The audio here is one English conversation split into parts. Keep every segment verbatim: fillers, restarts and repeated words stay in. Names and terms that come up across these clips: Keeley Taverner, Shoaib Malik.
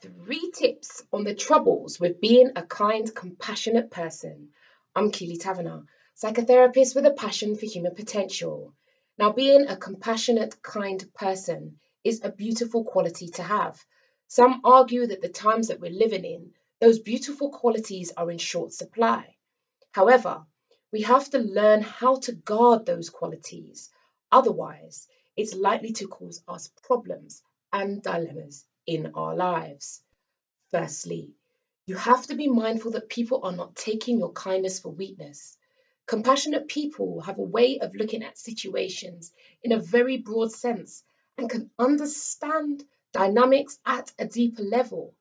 Three tips on the troubles with being a kind, compassionate person. I'm Keeley Taverner, psychotherapist with a passion for human potential. Now, being a compassionate, kind person is a beautiful quality to have. Some argue that the times that we're living in, those beautiful qualities are in short supply. However, we have to learn how to guard those qualities. Otherwise, it's likely to cause us problems and dilemmas in our lives. Firstly, you have to be mindful that people are not taking your kindness for weakness. Compassionate people have a way of looking at situations in a very broad sense and can understand dynamics at a deeper level.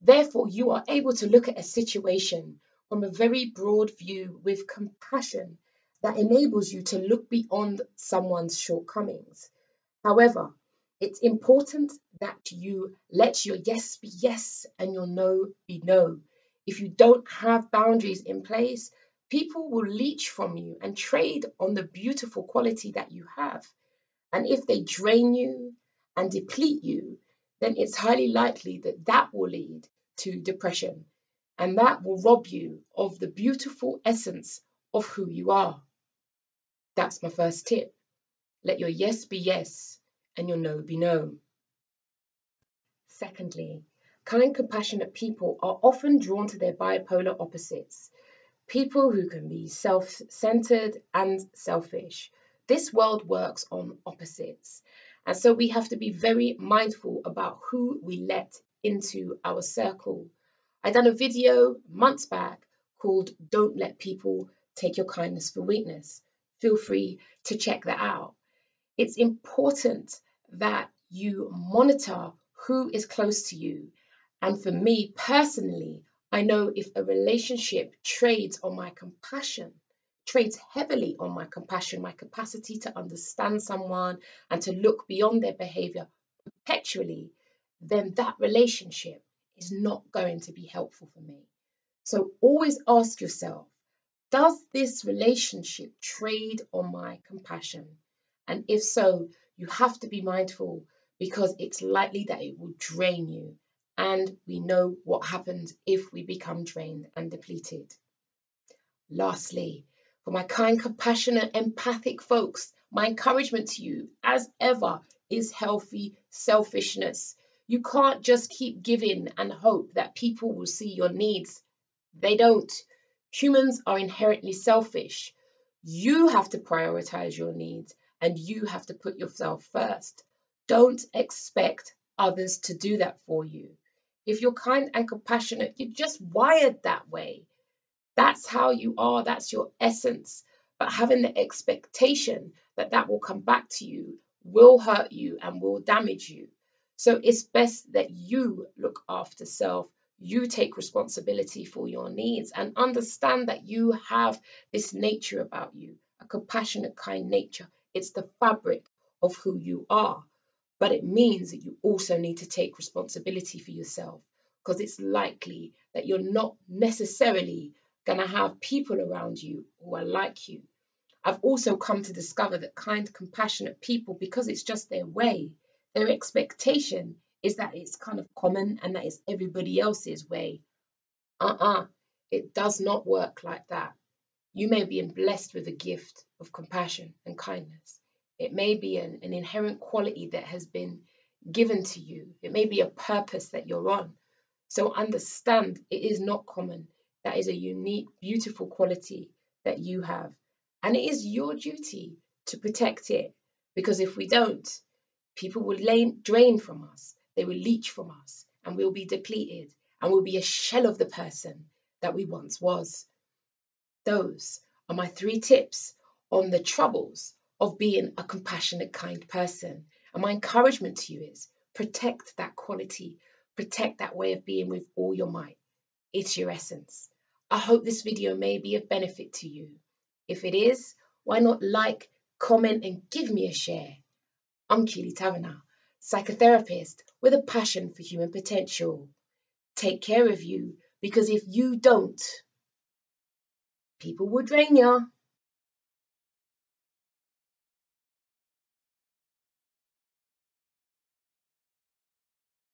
Therefore, you are able to look at a situation from a very broad view with compassion that enables you to look beyond someone's shortcomings. However, it's important that you let your yes be yes and your no be no. If you don't have boundaries in place, people will leech from you and trade on the beautiful quality that you have. And if they drain you and deplete you, then it's highly likely that that will lead to depression. And that will rob you of the beautiful essence of who you are. That's my first tip. Let your yes be yes and your no be no. Secondly, kind, compassionate people are often drawn to their bipolar opposites, people who can be self-centered and selfish. This world works on opposites, and so we have to be very mindful about who we let into our circle. I done a video months back called "Don't Let People Take Your Kindness for Weakness." Feel free to check that out. It's important that you monitor who is close to you. And for me personally, I know if a relationship trades on my compassion, trades heavily on my compassion, my capacity to understand someone and to look beyond their behavior perpetually, then that relationship is not going to be helpful for me. So always ask yourself, does this relationship trade on my compassion? And if so, you have to be mindful because it's likely that it will drain you. And we know what happens if we become drained and depleted. Lastly, for my kind, compassionate, empathic folks, my encouragement to you, as ever, is healthy selfishness. You can't just keep giving and hope that people will see your needs. They don't. Humans are inherently selfish. You have to prioritize your needs. And you have to put yourself first. Don't expect others to do that for you. If you're kind and compassionate, you're just wired that way. That's how you are. That's your essence. But having the expectation that that will come back to you will hurt you and will damage you. So it's best that you look after self. You take responsibility for your needs and understand that you have this nature about you, a compassionate, kind nature. It's the fabric of who you are, but it means that you also need to take responsibility for yourself because it's likely that you're not necessarily going to have people around you who are like you. I've also come to discover that kind, compassionate people, because it's just their way, their expectation is that it's kind of common and that it's everybody else's way. Uh-uh, it does not work like that. You may be blessed with a gift of compassion and kindness. It may be an, an inherent quality that has been given to you. It may be a purpose that you're on. So understand it is not common. That is a unique, beautiful quality that you have. And it is your duty to protect it. Because if we don't, people will drain from us. They will leech from us. And we'll be depleted. And we'll be a shell of the person that we once was. Those are my three tips on the troubles of being a compassionate, kind person. And my encouragement to you is protect that quality, protect that way of being with all your might. It's your essence. I hope this video may be of benefit to you. If it is, why not like, comment, and give me a share? I'm Keeley Taverner, psychotherapist with a passion for human potential. Take care of you, because if you don't, people will drain you.